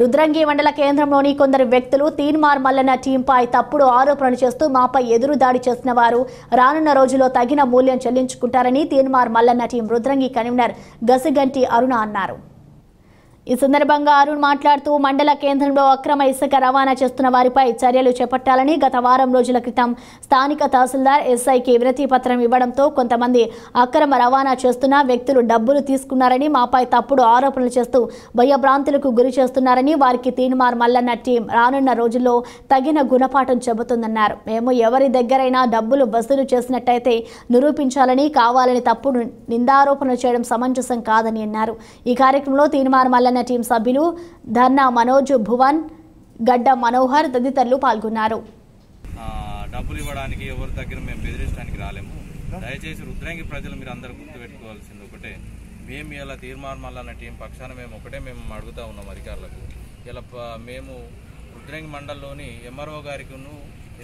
రుద్రంగి మండల కేంద్రంలోని కొందరు వ్యక్తులు తీన్మార్ మల్లన్న టీంపై తప్పుడు ఆరోపణలు చేస్తూ మాపై ఎదురు దాడి చేసిన వారు రానున్న రోజుల్లో తగిన మూల్యం చెల్లించుకుంటారని తీన్మార్ మల్లన్న టీం రుద్రంగి కన్వీనర్ గసిగంటి అరుణ అన్నారు। ఈ సందర్భంగా అరుణ్ మాట్లాడుతూ మండల కేంద్రంలో అక్రమ ఇసుక రవాణా చేస్తున్న వారిపై చర్యలు చేపట్టాలని గత వారం రోజుల క్రితం స్థానిక తహసీల్దార్ ఎస్ఐకి వినతి పత్రం ఇవ్వడంతో కొంతమంది అక్రమ రవాణా చేస్తున్న వ్యక్తులు డబ్బులు తీసుకున్నారని మాపై తప్పుడు ఆరోపణలు చేస్తూ భయభ్రాంతులకు గురి చేస్తున్నారని వారికి తీన్మార్ మల్లన్న టీం రానున్న రోజుల్లో తగిన గుణపాఠం చెబుతుందన్నారు। మేము ఎవరి దగ్గరైనా డబ్బులు వసూలు చేసినట్టయితే నిరూపించాలని కావాలని తప్పుడు నిందారోపణలు చేయడం సమంజసం కాదని అన్నారు। ఈ కార్యక్రమంలో తీన్మార్ మల్లన్న टीम सभ्युलु धर्ना मनोज भुवन गड्डा मनोहर तदितरुलु पाल्गोन्नारु। డబ్బులు ఇవ్వడానికి ఎవరు దగ్గర మేము బెదిరించడానికి రాలేము। దయచేసి రుద్రంగి ప్రజలు మీరు అందరూ గుర్తు పెట్టుకోవాల్సింది ఒకటే, మేము ఇలా తీన్మార్ మల్లన్న టీం పక్షాన మేము ఒకటే మేము అడుగుతా ఉన్నాం అధికారులకు, ఇలా మేము రుద్రంగి మండలంలోని ఎంఆర్ఓ గారికిను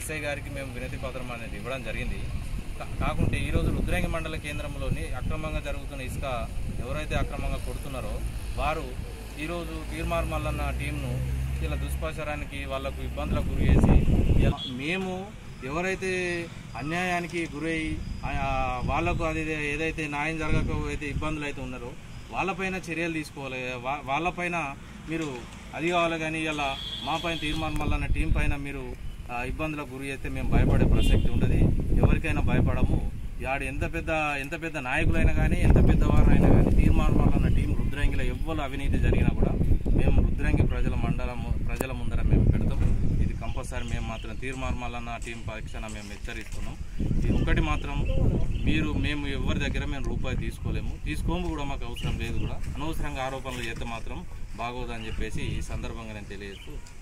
ఎస్ఐ గారికి మేము వినతి పత్రం అనేది ఇవ్వడం జరిగింది। కాకుంటే ఈరోజు రుద్రంగి మండల కేంద్రంలోని అక్రమంగా జరుగుతున్న ఇసుక ఎవరైతే అక్రమంగా కొడుతున్నారో వారు ఈరోజు తీన్మార్ మల్లన్న టీంను ఇలా దుష్ప్రచారానికి వాళ్ళకు ఇబ్బందులకు గురి చేసి మేము ఎవరైతే అన్యాయానికి గురయ్యి వాళ్ళకు అది ఏదైతే న్యాయం జరగకపోతే ఇబ్బందులు అయితే ఉన్నారో వాళ్ళపైన చర్యలు తీసుకోవాలి। వాళ్ళపైన మీరు అది కావాలి, కానీ ఇలా మా పైన తీన్మార్ మల్లన్న టీం పైన మీరు ఇబ్బందులకు గురి చేస్తే మేము భయపడే ప్రసక్తి ఉండదు, ఎవరికైనా భయపడము। యాడు ఎంత పెద్ద నాయకులైనా కానీ ఎంత పెద్దవారైనా కానీ తీన్మార్ మల్లన్న టీం రుద్రంగిలో ఎవ్వరు అవినీతి జరిగినా కూడా మేము రుద్రంగి ప్రజల ముందర మేము పెడతాం। ఇది కంపల్సరీ, మేము మాత్రం తీన్మార్ మల్లన్న టీం పరీక్షణ మేము హెచ్చరిస్తున్నాం। ఇది ఒకటి మాత్రం మేము ఎవరి దగ్గర మేము రూపాయి తీసుకోలేము, తీసుకోము కూడా, మాకు అవసరం లేదు కూడా। అనవసరంగా ఆరోపణలు చేస్తే మాత్రం బాగోదని చెప్పేసి ఈ సందర్భంగా నేను తెలియజేస్తూ